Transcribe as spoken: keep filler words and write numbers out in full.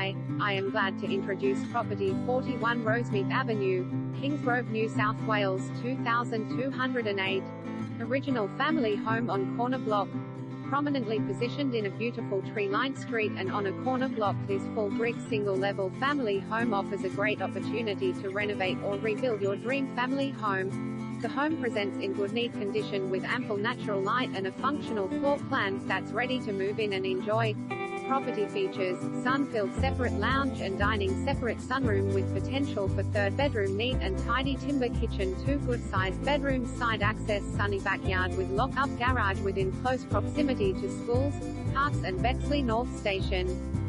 Hi, I am glad to introduce property forty-one Rosemeath Avenue, Kingsgrove, New South Wales two thousand two hundred eight. Original family home on corner block. Prominently positioned in a beautiful tree-lined street and on a corner block, this full-brick single-level family home offers a great opportunity to renovate or rebuild your dream family home. The home presents in good neat condition with ample natural light and a functional floor plan that's ready to move in and enjoy. Property features: sun-filled separate lounge and dining, separate sunroom with potential for third bedroom, neat and tidy timber kitchen, two good-sized bedrooms, side access, sunny backyard with lock-up garage within close proximity to schools, parks and Bexley North Station.